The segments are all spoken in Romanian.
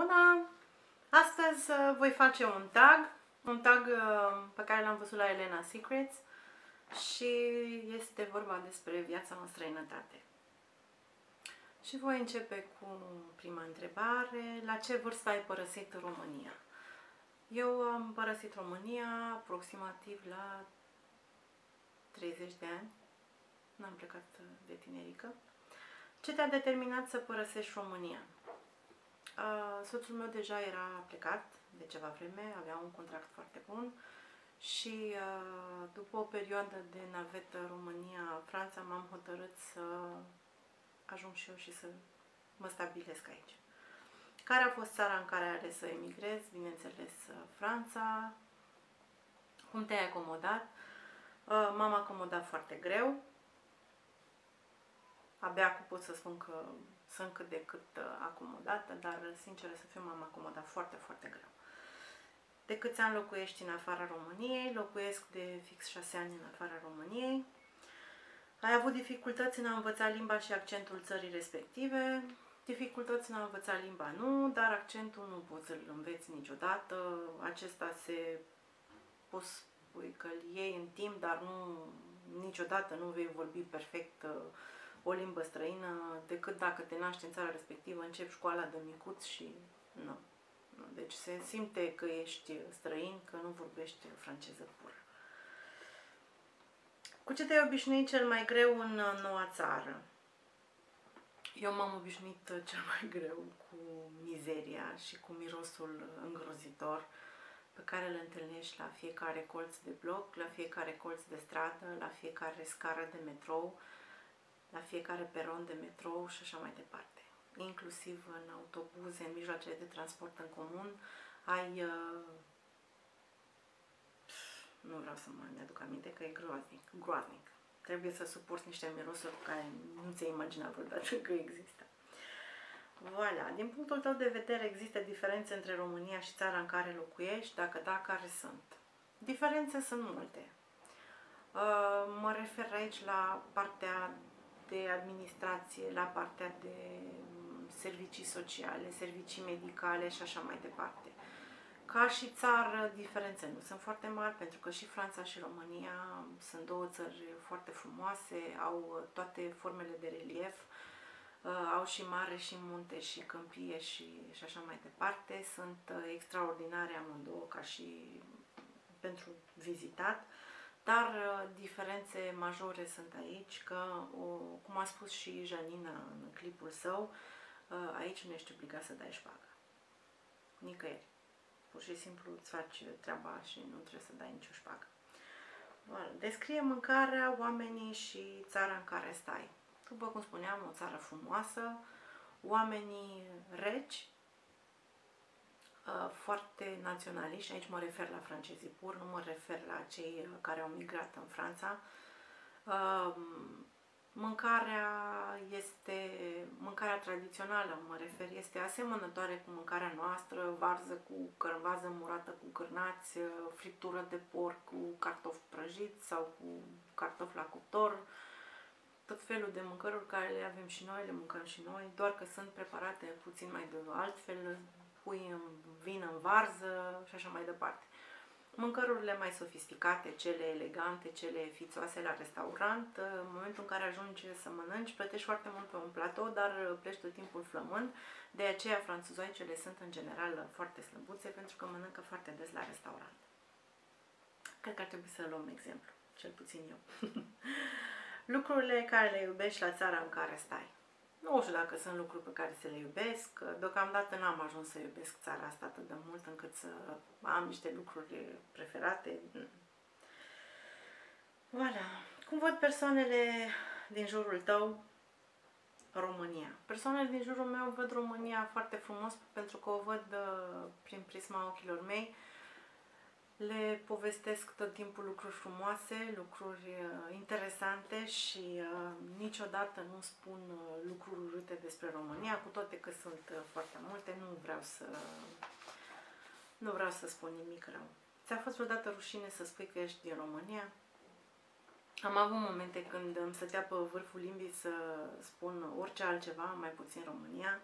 Bună! Astăzi voi face un tag pe care l-am văzut la Elena Secrets și este vorba despre viața în străinătate. Și voi începe cu prima întrebare. La ce vârstă ai părăsit România? Eu am părăsit România aproximativ la 30 de ani. N-am plecat de tinerică. Ce te-a determinat să părăsești România? Soțul meu deja era plecat de ceva vreme, avea un contract foarte bun și după o perioadă de navetă România-Franța m-am hotărât să ajung și eu și să mă stabilesc aici. Care a fost țara în care ai ales să emigrez? Bineînțeles, Franța. Cum te-ai acomodat? M-am acomodat foarte greu. Abia acum pot să spun că sunt cât de cât acomodată, dar, sincer să fiu, m-am acomodat foarte, foarte greu. De câți ani locuiești în afara României? Locuiesc de fix 6 ani în afara României. Ai avut dificultăți în a învăța limba și accentul țării respective? Dificultăți în a învăța limba nu, dar accentul nu poți să-l înveți niciodată. Acesta se poți că îl iei în timp, dar niciodată nu vei vorbi perfect o limbă străină, decât dacă te naști în țara respectivă, începi școala de micuț și nu. Deci se simte că ești străin, că nu vorbești franceză pur. Cu ce te-ai obișnuit cel mai greu în noua țară? Eu m-am obișnuit cel mai greu cu mizeria și cu mirosul îngrozitor pe care îl întâlnești la fiecare colț de bloc, la fiecare colț de stradă, la fiecare scară de metrou, la fiecare peron de metrou și așa mai departe. Inclusiv în autobuze, în mijloacele de transport în comun, ai... Nu vreau să mă aduc aminte că e groaznic. Groaznic. Trebuie să suporți niște mirosuri cu care nu ți-ai imaginat vreodată că există. Voilà. Din punctul tău de vedere, există diferențe între România și țara în care locuiești? Dacă da, care sunt? Diferențe sunt multe. Mă refer aici la partea de administrație, la partea de servicii sociale, servicii medicale și așa mai departe. Ca și țară, diferențe nu sunt foarte mari, pentru că și Franța și România sunt două țări foarte frumoase, au toate formele de relief, au și mare și munte și câmpie și așa mai departe. Sunt extraordinare amândouă ca și pentru vizitat. Dar diferențe majore sunt aici, că, cum a spus și Janina în clipul său, aici nu ești obligat să dai șpaga. Nicăieri. Pur și simplu îți faci treaba și nu trebuie să dai nicio șpagă. Descrie mâncarea, oamenii și țara în care stai. După cum spuneam, o țară frumoasă, oamenii reci, foarte naționaliști, aici mă refer la francezii pur, nu mă refer la cei care au migrat în Franța. Mâncarea tradițională, mă refer, este asemănătoare cu mâncarea noastră, varză cu cărvază murată cu cârnați, friptură de porc cu cartofi prăjiți sau cu cartofi la cuptor, tot felul de mâncăruri care le avem și noi, le mâncăm și noi, doar că sunt preparate puțin mai de altfel, pui în vin, în varză și așa mai departe. Mâncărurile mai sofisticate, cele elegante, cele fițoase la restaurant, în momentul în care ajungi să mănânci, plătești foarte mult pe un platou, dar pleci tot timpul flămând. De aceea franțuzoicele sunt în general foarte slăbuțe, pentru că mănâncă foarte des la restaurant. Cred că ar trebui să luăm exemplu, cel puțin eu. Lucrurile care le iubești la țara în care stai. Nu știu dacă sunt lucruri pe care să le iubesc. Deocamdată n-am ajuns să iubesc țara asta atât de mult încât să am niște lucruri preferate. Voilà. Cum văd persoanele din jurul tău România? Persoanele din jurul meu văd România foarte frumos pentru că o văd prin prisma ochilor mei. Le povestesc tot timpul lucruri frumoase, lucruri interesante și niciodată nu spun lucruri urâte despre România, cu toate că sunt foarte multe, nu vreau să spun nimic rău. Ți-a fost vreodată rușine să spui că ești din România? Am avut momente când îmi stătea pe vârful limbii să spun orice altceva, mai puțin România.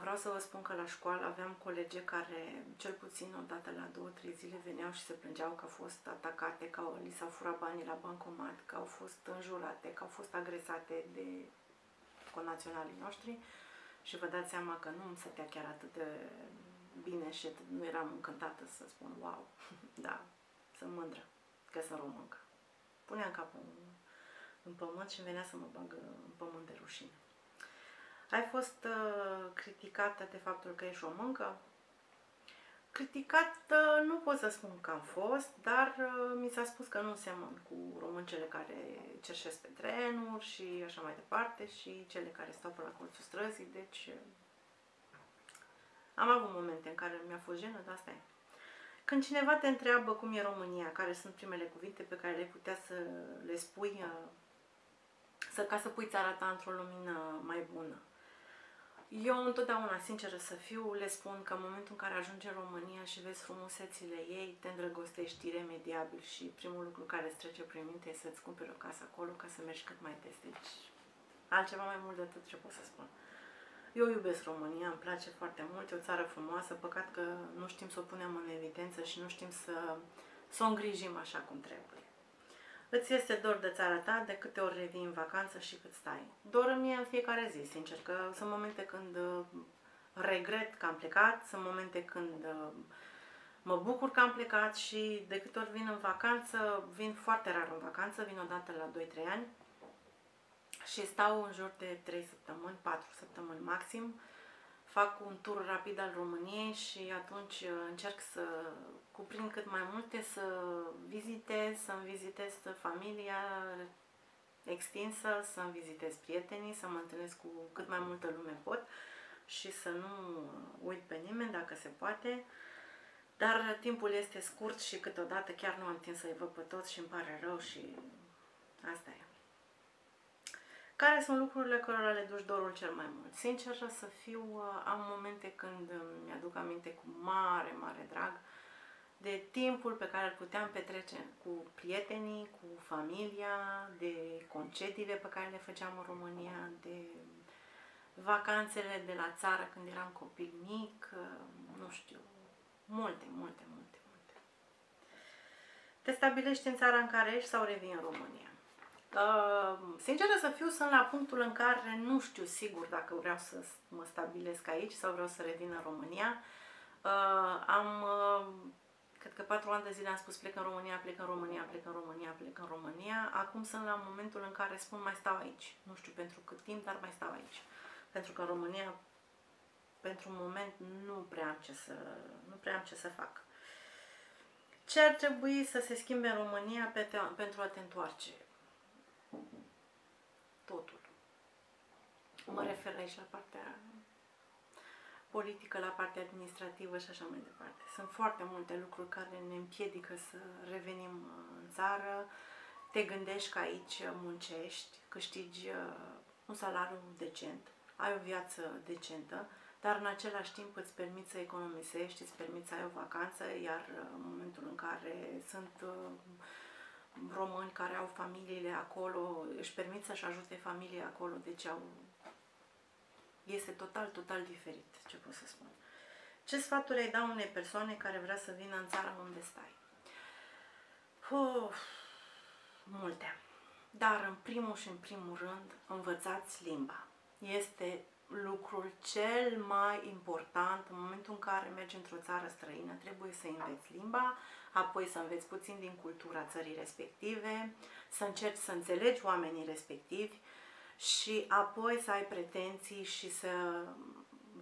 Vreau să vă spun că la școală aveam colege care cel puțin o dată la 2-3 zile veneau și se plângeau că au fost atacate, că li s-au furat banii la bancomat, că au fost înjurate, că au fost agresate de conaționalii noștri și vă dați seama că nu îmi stătea chiar atât de bine și nu eram încântată să spun wow, da, sunt mândră că sunt româncă. Puneam capul în pământ și venea să mă bag în pământ de rușine. Ai fost criticată de faptul că ești româncă? Criticată nu pot să spun că am fost, dar mi s-a spus că nu semăn cu româncele care cerșesc pe trenuri și așa mai departe și cele care stau pe la colțul străzii, deci am avut momente în care mi-a fost jenă, dar asta e. Când cineva te întreabă cum e România, care sunt primele cuvinte pe care le putea să le spui ca să pui țara ta într-o lumină mai bună. Eu întotdeauna, sinceră să fiu, le spun că în momentul în care ajungi în România și vezi frumusețile ei, te îndrăgostești iremediabil și primul lucru care îți trece prin minte e să-ți cumperi o casă acolo ca să mergi cât mai des. Deci, altceva mai mult de atât ce pot să spun. Eu iubesc România, îmi place foarte mult, e o țară frumoasă, păcat că nu știm să o punem în evidență și nu știm să o îngrijim așa cum trebuie. Îți este dor de țara ta, de câte ori revii în vacanță și cât stai? Dor îmi e în fiecare zi, sincer, că sunt momente când regret că am plecat, sunt momente când mă bucur că am plecat și de câte ori vin în vacanță, vin foarte rar în vacanță, vin odată la 2-3 ani și stau în jur de 3 săptămâni, 4 săptămâni maxim, fac un tur rapid al României și atunci încerc să cuprind cât mai multe, să-mi vizitez familia extinsă, să-mi vizitez prietenii, să mă întâlnesc cu cât mai multă lume pot și să nu uit pe nimeni dacă se poate. Dar timpul este scurt și câteodată chiar nu am timp să-i văd pe toți și îmi pare rău și asta e. Care sunt lucrurile cărora le duci dorul cel mai mult? Sincer să fiu, am momente când mi-aduc aminte cu mare, mare drag de timpul pe care îl puteam petrece cu prietenii, cu familia, de concediile pe care le făceam în România, de vacanțele de la țară când eram copil mic, nu știu, multe, multe, multe, multe. Te stabilești în țara în care ești sau revii în România? Sinceră să fiu, sunt la punctul în care nu știu sigur dacă vreau să mă stabilesc aici sau vreau să revin în România. Cred că 4 ani de zile am spus plec în România, plec în România, plec în România, plec în România. Acum sunt la momentul în care spun mai stau aici. Nu știu pentru cât timp, dar mai stau aici. Pentru că în România, pentru moment, nu prea am ce să fac. Ce ar trebui să se schimbe în România pentru a te întoarce? Totul. Mă refer aici la partea politică, la partea administrativă și așa mai departe. Sunt foarte multe lucruri care ne împiedică să revenim în țară. Te gândești că aici muncești, câștigi un salariu decent, ai o viață decentă, dar în același timp îți permiți să economisești, îți permiți să ai o vacanță, iar în momentul în care sunt români care au familiile acolo, își permit să-și ajute familia acolo, deci este total, total diferit, ce pot să spun. Ce sfaturi ai da unei persoane care vrea să vină în țara unde stai? Multe. Dar în primul și în primul rând, învățați limba. Este lucrul cel mai important. În momentul în care mergi într-o țară străină, trebuie să înveți limba, apoi să înveți puțin din cultura țării respective, să încerci să înțelegi oamenii respectivi și apoi să ai pretenții și să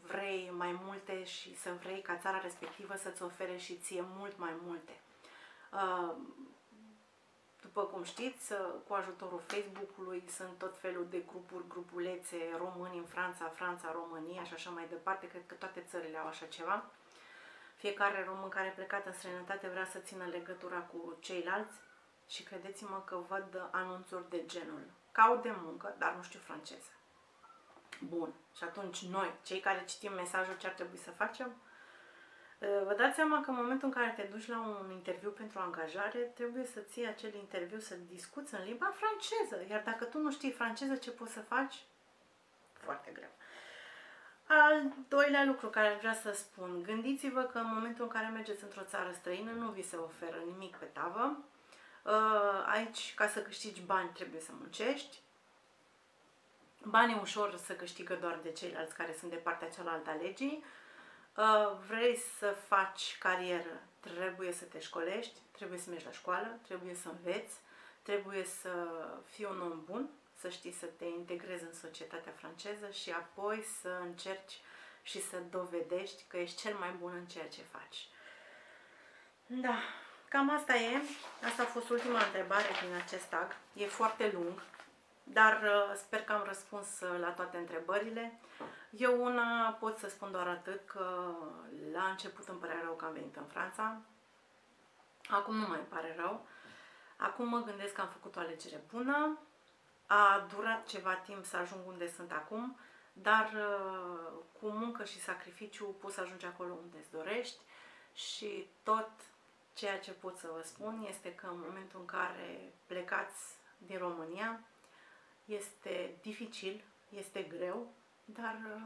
vrei mai multe și să vrei ca țara respectivă să-ți ofere și ție mult mai multe. După cum știți, cu ajutorul Facebook-ului sunt tot felul de grupuri, grupulețe, români în Franța, Franța, România și așa mai departe. Cred că toate țările au așa ceva. Fiecare român care a plecat în străinătate vrea să țină legătura cu ceilalți și credeți-mă că văd anunțuri de genul. Caut de muncă, dar nu știu franceză. Bun. Și atunci noi, cei care citim mesajul, ce ar trebui să facem? Vă dați seama că în momentul în care te duci la un interviu pentru angajare, trebuie să ții acel interviu, să discuți în limba franceză. Iar dacă tu nu știi franceză, ce poți să faci? Foarte greu. Al doilea lucru care vreau să spun, gândiți-vă că în momentul în care mergeți într-o țară străină nu vi se oferă nimic pe tavă. Aici, ca să câștigi bani, trebuie să muncești. Banii ușor se câștigă doar de ceilalți care sunt de partea cealaltă a legii. Vrei să faci carieră, trebuie să te școlești, trebuie să mergi la școală, trebuie să înveți, trebuie să fii un om bun, să știi să te integrezi în societatea franceză și apoi să încerci și să dovedești că ești cel mai bun în ceea ce faci. Da, cam asta e. Asta a fost ultima întrebare din acest tag. E foarte lung, dar sper că am răspuns la toate întrebările. Eu una pot să spun doar atât, că la început îmi părea rău că am venit în Franța. Acum nu mai îmi pare rău. Acum mă gândesc că am făcut o alegere bună. A durat ceva timp să ajung unde sunt acum, dar cu muncă și sacrificiu poți să ajungi acolo unde îți dorești și tot ceea ce pot să vă spun este că în momentul în care plecați din România este dificil, este greu, dar